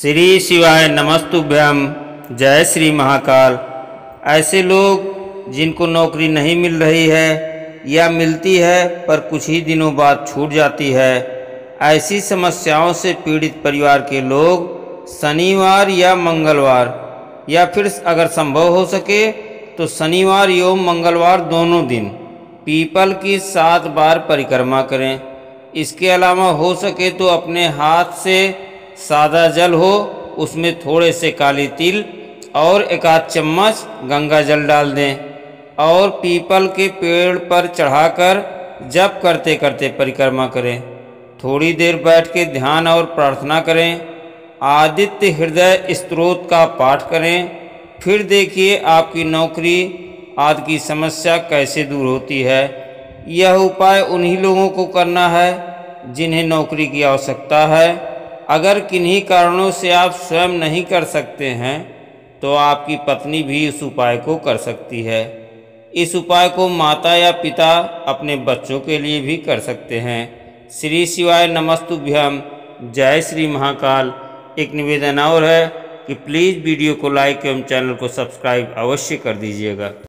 श्री शिवाय नमस्तुभ्यम, जय श्री महाकाल। ऐसे लोग जिनको नौकरी नहीं मिल रही है या मिलती है पर कुछ ही दिनों बाद छूट जाती है, ऐसी समस्याओं से पीड़ित परिवार के लोग शनिवार या मंगलवार या फिर अगर संभव हो सके तो शनिवार एवं मंगलवार दोनों दिन पीपल की 7 बार परिक्रमा करें। इसके अलावा हो सके तो अपने हाथ से सादा जल हो उसमें थोड़े से काली तिल और 1 आध चम्मच गंगा जल डाल दें और पीपल के पेड़ पर चढ़ाकर जप करते करते परिक्रमा करें। थोड़ी देर बैठ के ध्यान और प्रार्थना करें। आदित्य हृदय स्त्रोत का पाठ करें, फिर देखिए आपकी नौकरी आदि की समस्या कैसे दूर होती है। यह उपाय उन्हीं लोगों को करना है जिन्हें नौकरी की आवश्यकता है। अगर किन्हीं कारणों से आप स्वयं नहीं कर सकते हैं तो आपकी पत्नी भी इस उपाय को कर सकती है। इस उपाय को माता या पिता अपने बच्चों के लिए भी कर सकते हैं। श्री शिवाय नमस्तुभ्यम, जय श्री महाकाल। एक निवेदन और है कि प्लीज़ वीडियो को लाइक एवं चैनल को सब्सक्राइब अवश्य कर दीजिएगा।